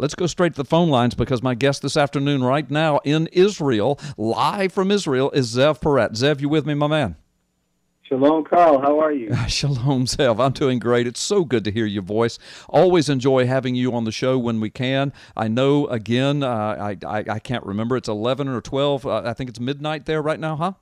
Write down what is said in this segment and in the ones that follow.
Let's go straight to the phone lines because my guest this afternoon right now in Israel, live from Israel, is Zev Peretz. Zev, you with me, my man? Shalom, Carl. How are you? Shalom, Zev. I'm doing great. It's so good to hear your voice. Always enjoy having you on the show when we can. I know, again, I can't remember. It's 11 or 12. I think it's midnight there right now, huh?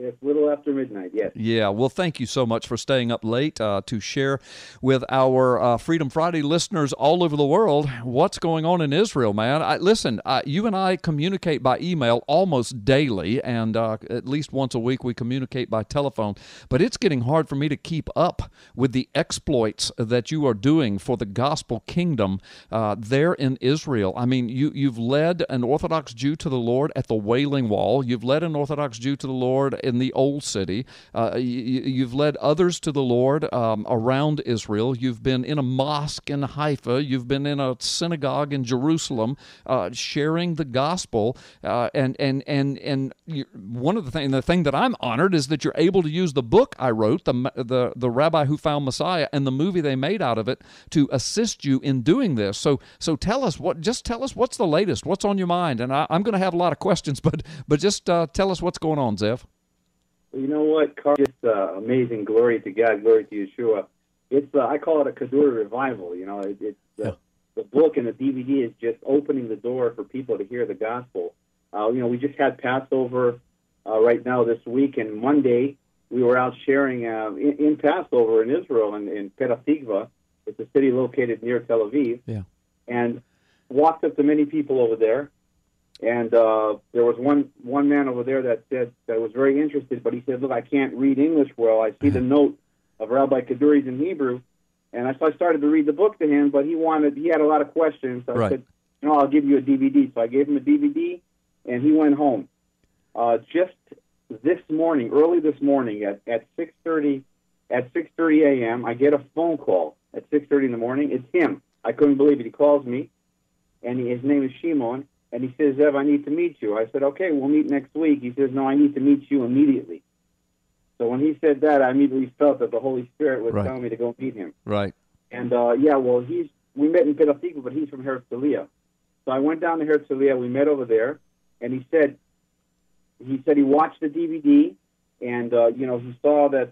It's a little after midnight, yes. Yeah, well, thank you so much for staying up late to share with our Freedom Friday listeners all over the world what's going on in Israel, man. Listen, you and I communicate by email almost daily, and at least once a week we communicate by telephone. But it's getting hard for me to keep up with the exploits that you are doing for the gospel kingdom there in Israel. I mean, you've led an Orthodox Jew to the Lord at the Wailing Wall. You've led an Orthodox Jew to the Lord in the Old City. You've led others to the Lord around Israel. You've been in a mosque in Haifa. You've been in a synagogue in Jerusalem sharing the gospel. And one of the thing that I'm honored is that you're able to use the book I wrote, the Rabbi Who Found Messiah, and the movie they made out of it to assist you in doing this. So tell us what's the latest, what's on your mind, and I'm going to have a lot of questions, but just tell us what's going on, Zev. You know what, Carl? It's amazing. Glory to God, glory to Yeshua. It's I call it a Kaduri revival. You know, the book and the DVD is just opening the door for people to hear the gospel. You know, we just had Passover right now this week, and Monday we were out sharing in Passover in Israel in Petah Tikva. It's a city located near Tel Aviv. Yeah, and walked up to many people over there. And there was one man over there that said that was very interested, but he said, "Look, I can't read English well. I see the note of Rabbi Kaduri's in Hebrew," and so I started to read the book to him. But he had a lot of questions. So I said, "No, I'll give you a DVD." So I gave him a DVD, and he went home. Just this morning, early this morning at 6:30 a.m., I get a phone call at 6:30 in the morning. It's him. I couldn't believe it. He calls me, and his name is Shimon. And he says, "Zev, I need to meet you." I said, "Okay, we'll meet next week." He says, "No, I need to meet you immediately." So when he said that, I immediately felt that the Holy Spirit was telling me to go meet him. Right. And, yeah, well, we met in Petah Tikva, but he's from Herzliya. So I went down to Herzliya. We met over there. And he said he watched the DVD. And, you know, he saw that,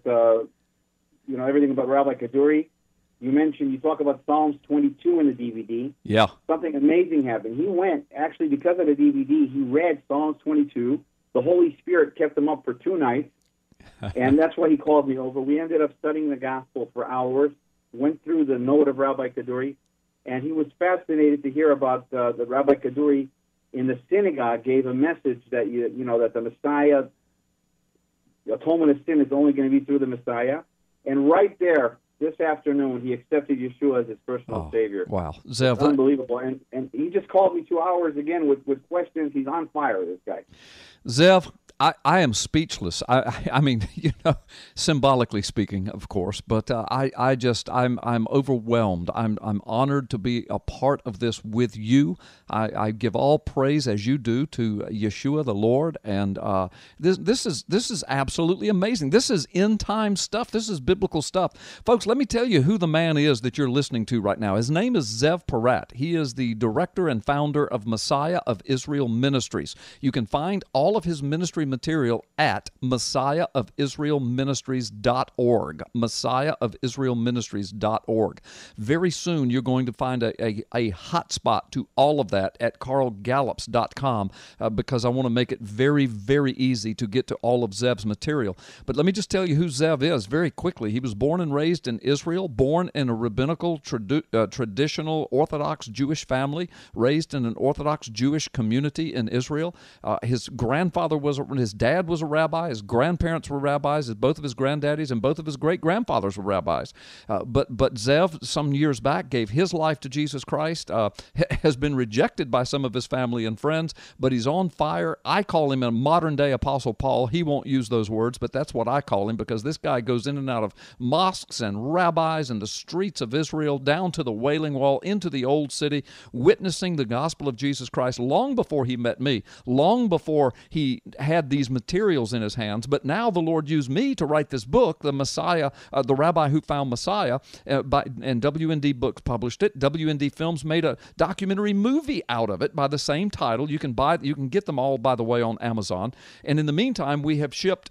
you know, everything about Rabbi Kaduri. You talk about Psalms 22 in the DVD. Yeah. Something amazing happened. He went, actually, because of the DVD, he read Psalms 22. The Holy Spirit kept him up for 2 nights, and that's why he called me over. We ended up studying the gospel for hours, went through the note of Rabbi Kaduri, and he was fascinated to hear about the Rabbi Kaduri in the synagogue gave a message that, you know, that the Messiah, the atonement of sin is only going to be through the Messiah. And right there, this afternoon, he accepted Yeshua as his personal Savior. Wow. Zev, unbelievable. And he just called me 2 hours again with questions. He's on fire, this guy. Zev, I am speechless. I mean, you know, symbolically speaking, of course, but I'm overwhelmed. I'm honored to be a part of this with you. I give all praise as you do to Yeshua the Lord, and this is absolutely amazing. This is end time stuff. This is biblical stuff, folks. Let me tell you who the man is that you're listening to right now. His name is Zev Peretz. He is the director and founder of Messiah of Israel Ministries. You can find all of his ministry material at messiahofisraelministries.org, messiahofisraelministries.org. Very soon, you're going to find a hotspot to all of that at carlgallups.com because I want to make it very, very easy to get to all of Zev's material. But let me just tell you who Zev is very quickly. He was born and raised in Israel, born in a rabbinical, traditional Orthodox Jewish family, raised in an Orthodox Jewish community in Israel. His grandfather was His dad was a rabbi. His grandparents were rabbis. Both of his granddaddies and both of his great-grandfathers were rabbis. But Zev, some years back, gave his life to Jesus Christ, has been rejected by some of his family and friends, but he's on fire. I call him a modern-day Apostle Paul. He won't use those words, but that's what I call him because this guy goes in and out of mosques and rabbis and the streets of Israel, down to the Wailing Wall, into the Old City, witnessing the gospel of Jesus Christ long before he met me, long before he had had these materials in his hands, but now the Lord used me to write this book, the Messiah, the Rabbi Who Found Messiah, and WND Books published it. WND Films made a documentary movie out of it by the same title. You can get them all, by the way, on Amazon. And in the meantime, we have shipped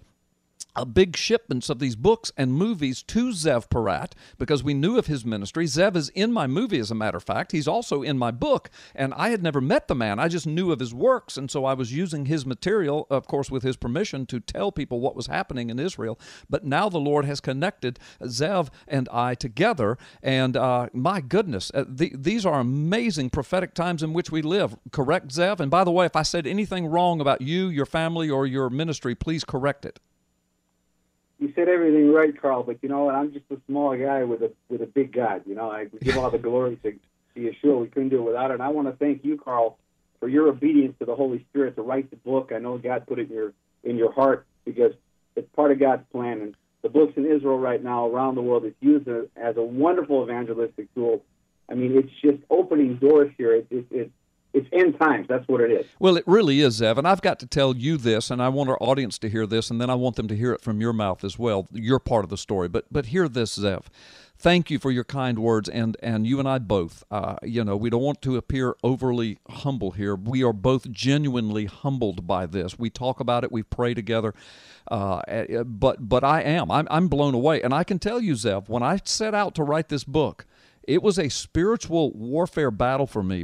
big shipments of these books and movies to Zev Porat because we knew of his ministry. Zev is in my movie, as a matter of fact. He's also in my book, and I had never met the man. I just knew of his works, and so I was using his material, of course, with his permission, to tell people what was happening in Israel. But now the Lord has connected Zev and I together, and my goodness, these are amazing prophetic times in which we live. Correct, Zev? And by the way, if I said anything wrong about you, your family, or your ministry, please correct it. You said everything right, Carl, but you know what? I'm just a small guy with a big God. You know, I give all the glory to Yeshua. We couldn't do it without it. And I want to thank you, Carl, for your obedience to the Holy Spirit to write the book. I know God put it in your heart because it's part of God's plan. And the book's in Israel right now, around the world. It's used as a wonderful evangelistic tool. I mean, it's just opening doors here. It's end times. That's what it is. Well, it really is, Zev. And I've got to tell you this, and I want our audience to hear this, and then I want them to hear it from your mouth as well, your part of the story. But hear this, Zev. Thank you for your kind words, and you and I both. You know, we don't want to appear overly humble here. We are both genuinely humbled by this. We talk about it. We pray together. But I am. I'm blown away. And I can tell you, Zev, when I set out to write this book, it was a spiritual warfare battle for me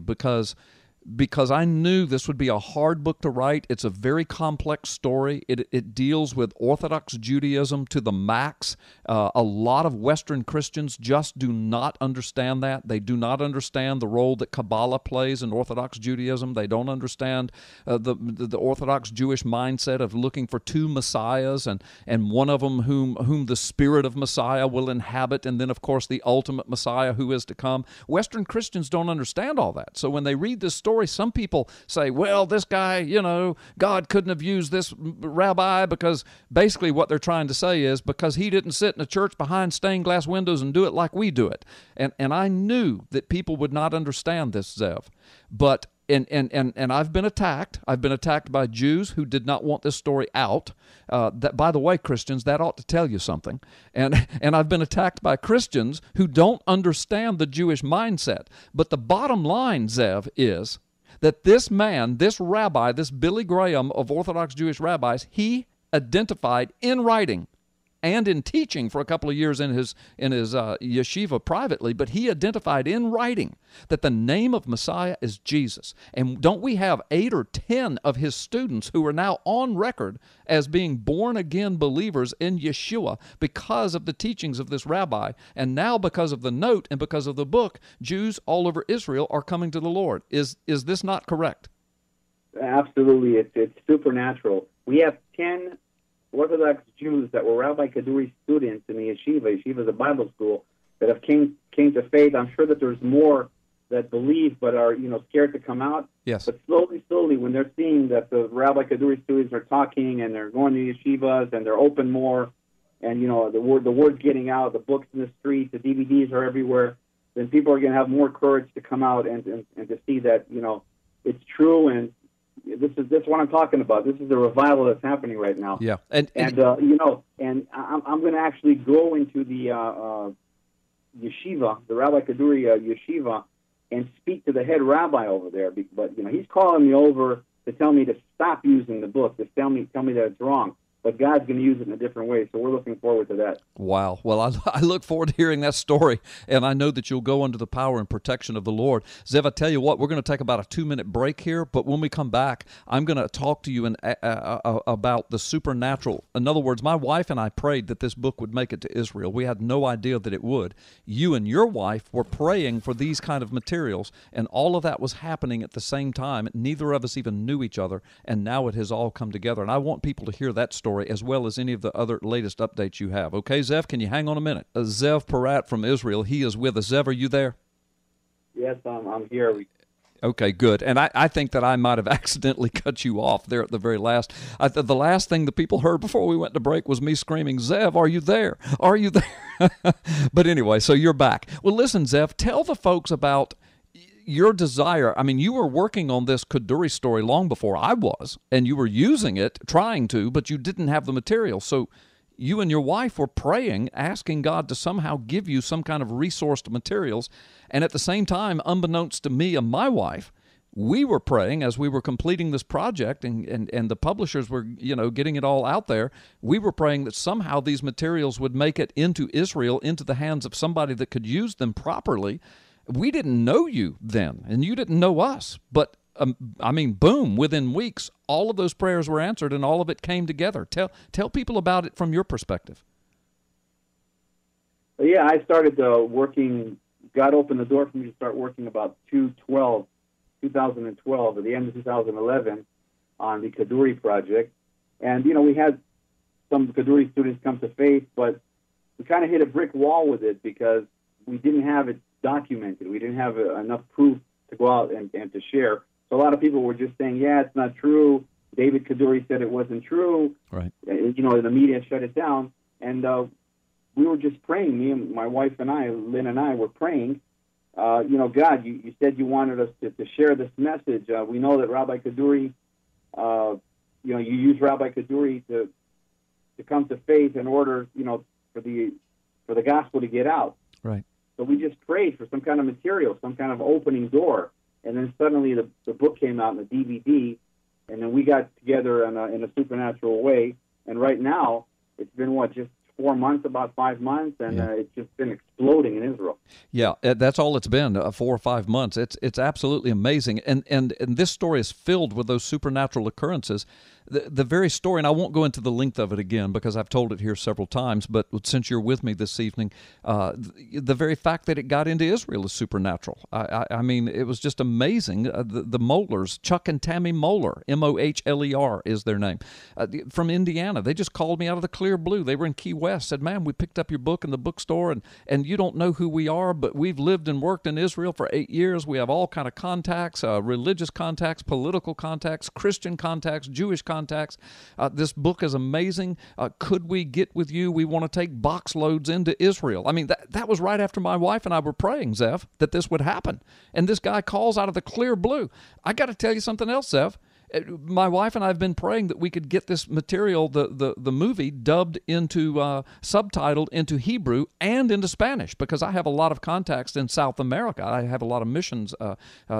because I knew this would be a hard book to write. It's a very complex story. It deals with Orthodox Judaism to the max. A lot of Western Christians just do not understand that. They do not understand the role that Kabbalah plays in Orthodox Judaism. They don't understand the Orthodox Jewish mindset of looking for two messiahs, and one of them whom the spirit of Messiah will inhabit, and then, of course, the ultimate Messiah who is to come. Western Christians don't understand all that. So when they read this story, some people say, well, this guy, you know, God couldn't have used this rabbi because basically what they're trying to say is because he didn't sit in a church behind stained glass windows and do it like we do it. And I knew that people would not understand this, Zev. But And I've been attacked. I've been attacked by Jews who did not want this story out. That, by the way, Christians, that ought to tell you something. And I've been attacked by Christians who don't understand the Jewish mindset. But the bottom line, Zev, is that this man, this rabbi, this Billy Graham of Orthodox Jewish rabbis, he identified in writing and in teaching for a couple of years in his yeshiva privately, but he identified in writing that the name of Messiah is Jesus. And don't we have 8 or 10 of his students who are now on record as being born-again believers in Yeshua because of the teachings of this rabbi? And now because of the note and because of the book, Jews all over Israel are coming to the Lord. Is this not correct? Absolutely. It's supernatural. We have 10 Orthodox Jews that were Rabbi Kaduri students in the yeshiva. Yeshiva is a Bible school that have came to faith. I'm sure that there's more that believe but are, you know, scared to come out. Yes. But slowly, slowly, when they're seeing that the Rabbi Kaduri students are talking and they're going to yeshivas and they're open more, and you know the word's getting out, the books in the streets, the DVDs are everywhere, then people are going to have more courage to come out and to see that, you know, it's true. And This is what I'm talking about. This is the revival that's happening right now. Yeah, and you know, and I'm going to actually go into the yeshiva, the Rabbi Kaduri yeshiva, and speak to the head rabbi over there. But you know, he's calling me over to tell me to stop using the book, to tell me that it's wrong. But God's going to use it in a different way, so we're looking forward to that. Wow. Well, I look forward to hearing that story, and I know that you'll go under the power and protection of the Lord. Zev, I tell you what, we're going to take about a 2-minute break here, but when we come back, I'm going to talk to you about the supernatural. In other words, my wife and I prayed that this book would make it to Israel. We had no idea that it would. You and your wife were praying for these kind of materials, and all of that was happening at the same time. Neither of us even knew each other, and now it has all come together, and I want people to hear that story, as well as any of the other latest updates you have. Okay, Zev, can you hang on a minute? Zev Porat from Israel, he is with us. Zev, are you there? Yes, I'm here. Okay, good. And I think that I might have accidentally cut you off there at the very last. The last thing the people heard before we went to break was me screaming, Zev, are you there? Are you there? But anyway, so you're back. Well, listen, Zev, tell the folks about your desire, I mean, you were working on this Kaduri story long before I was, and you were using it, trying to, but you didn't have the material. So you and your wife were praying, asking God to somehow give you some kind of resourced materials. And at the same time, unbeknownst to me and my wife, we were praying as we were completing this project, and the publishers were, you know, getting it all out there. We were praying that somehow these materials would make it into Israel, into the hands of somebody that could use them properly. We didn't know you then, and you didn't know us. But, I mean, boom, within weeks, all of those prayers were answered, and all of it came together. Tell people about it from your perspective. Well, yeah, I started working. God opened the door for me to start working about 2012, at the end of 2011, on the Kaduri project. And, you know, we had some Kaduri students come to faith, but we kind of hit a brick wall with it because we didn't have it documented. We didn't have enough proof to go out and to share. So a lot of people were just saying, yeah, it's not true. David Kaduri said it wasn't true. Right. And, you know, the media shut it down. And we were just praying. Me and my wife and I, Lynn and I, were praying. You know, God, you said you wanted us to share this message. We know that Rabbi Kaduri, you know, you used Rabbi Kaduri to come to faith in order, you know, for the gospel to get out. Right. So we just prayed for some kind of material, some kind of opening door, and then suddenly the book came out and the DVD, and then we got together in a supernatural way. And right now, it's been what, just 4 months, about 5 months, and yeah. It's just been exploding in Israel. Yeah, that's all it's been, 4 or 5 months. It's absolutely amazing. And this story is filled with those supernatural occurrences. The very story, and I won't go into the length of it again because I've told it here several times, but since you're with me this evening, the very fact that it got into Israel is supernatural. I mean, it was just amazing. The Mollers, Chuck and Tammy Moller, M-O-H-L-E-R is their name, from Indiana. They just called me out of the clear blue. They were in Key West, said, "Ma'am, we picked up your book in the bookstore, and you don't know who we are, but we've lived and worked in Israel for 8 years. We have all kind of contacts, religious contacts, political contacts, Christian contacts, Jewish contacts. This book is amazing. Could we get with you? We want to take box loads into Israel." I mean, that was right after my wife and I were praying, Zev, that this would happen. And this guy calls out of the clear blue. I got to tell you something else, Zev. My wife and I have been praying that we could get this material, the movie, dubbed into, subtitled into Hebrew and into Spanish, because I have a lot of contacts in South America. I have a lot of missions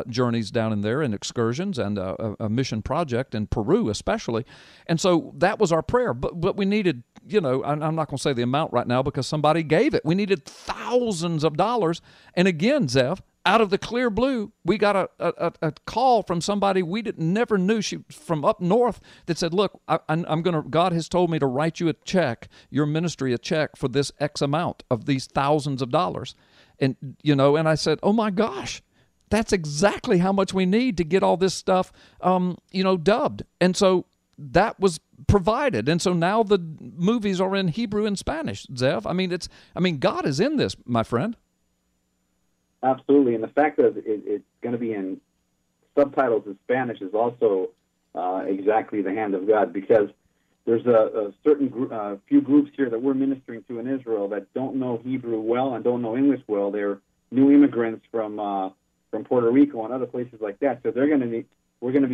journeys down in there, and excursions, and a mission project in Peru especially. And so that was our prayer. But we needed, you know, I'm not going to say the amount right now because somebody gave it. We needed thousands of dollars. And again, Zev, out of the clear blue, we got a call from somebody we never knew, from up north, that said, "Look, God has told me to write you a check, your ministry a check for this X amount of these thousands of dollars." And, you know, and I said, "Oh my gosh, that's exactly how much we need to get all this stuff, you know, dubbed." And so that was provided, and so now the movies are in Hebrew and Spanish, Zev. I mean, God is in this, my friend. Absolutely, and the fact that it's going to be in subtitles in Spanish is also exactly the hand of God, because there's a certain few groups here that we're ministering to in Israel that don't know Hebrew well and don't know English well. They're new immigrants from Puerto Rico and other places like that, so we're going to be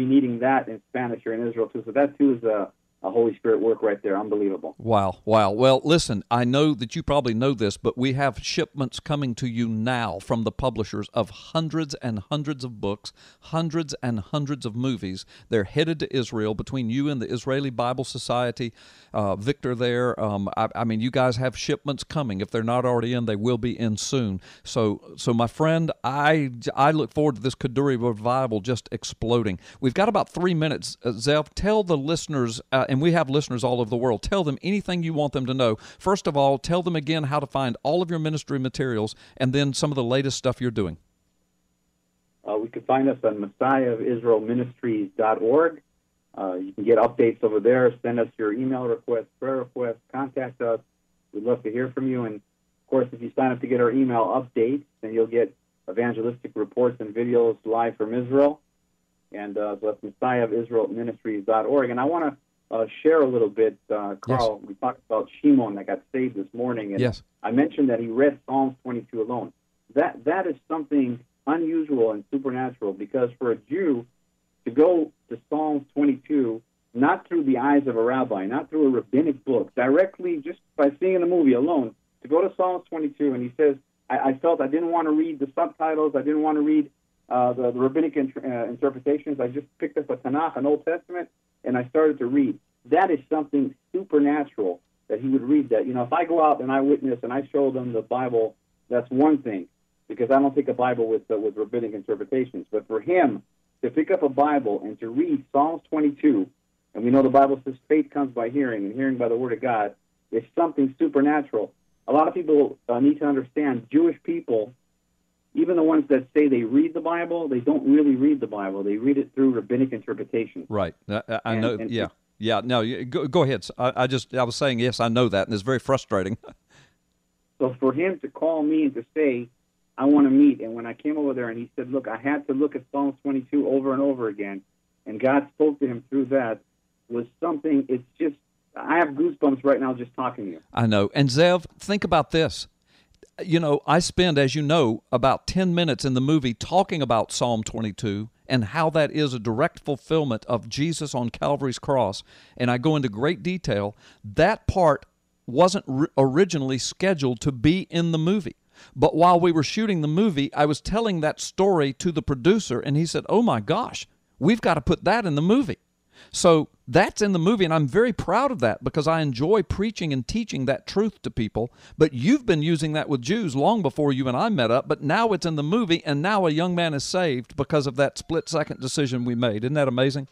needing that in Spanish here in Israel too. So that too is a Holy Spirit work right there. Unbelievable. Wow, wow. Well, listen, I know that you probably know this, but we have shipments coming to you now from the publishers of hundreds and hundreds of books, hundreds and hundreds of movies. They're headed to Israel between you and the Israeli Bible Society. Victor there. I mean, you guys have shipments coming. If they're not already in, they will be in soon. So my friend, I look forward to this Kaduri revival just exploding. We've got about 3 minutes. Zev, tell the listeners, and we have listeners all over the world, tell them anything you want them to know. First of all, tell them again how to find all of your ministry materials, and then some of the latest stuff you're doing. We can find us on messiahofisraelministries.org. You can get updates over there. Send us your email requests, prayer requests, contact us. We'd love to hear from you. And, of course, if you sign up to get our email updates, then you'll get evangelistic reports and videos live from Israel. And so that's messiahofisraelministries.org. And I want to share a little bit, Carl. Yes. We talked about Shimon that got saved this morning, and yes, I mentioned that he read Psalms 22 alone. That is something unusual and supernatural, because for a Jew to go to Psalm 22, not through the eyes of a rabbi, not through a rabbinic book, directly just by seeing the movie alone, to go to Psalm 22, and he says, I felt I didn't want to read the subtitles, I didn't want to read the rabbinic interpretations, I just picked up a Tanakh, an Old Testament, and I started to read. That is something supernatural, that he would read that. You know, if I go out and I witness and I show them the Bible, that's one thing, because I don't take a Bible with rabbinic interpretations. But for him to pick up a Bible and to read Psalms 22, and we know the Bible says faith comes by hearing, and hearing by the Word of God, is something supernatural. A lot of people need to understand, Jewish people, even the ones that say they read the Bible, they don't really read the Bible. They read it through rabbinic interpretation. Right. Go ahead. I was saying, yes, I know that, and it's very frustrating. So for him to call me and to say, I want to meet, and when I came over there and he said, look, I had to look at Psalm 22 over and over again, and God spoke to him through that, was something, it's just, I have goosebumps right now just talking to you. I know. And Zev, think about this. You know, I spend, as you know, about 10 minutes in the movie talking about Psalm 22 and how that is a direct fulfillment of Jesus on Calvary's cross, and I go into great detail. That part wasn't originally scheduled to be in the movie. But while we were shooting the movie, I was telling that story to the producer, and he said, oh my gosh, we've got to put that in the movie. So that's in the movie, and I'm very proud of that because I enjoy preaching and teaching that truth to people. But you've been using that with Jews long before you and I met up, but now it's in the movie, and now a young man is saved because of that split-second decision we made. Isn't that amazing?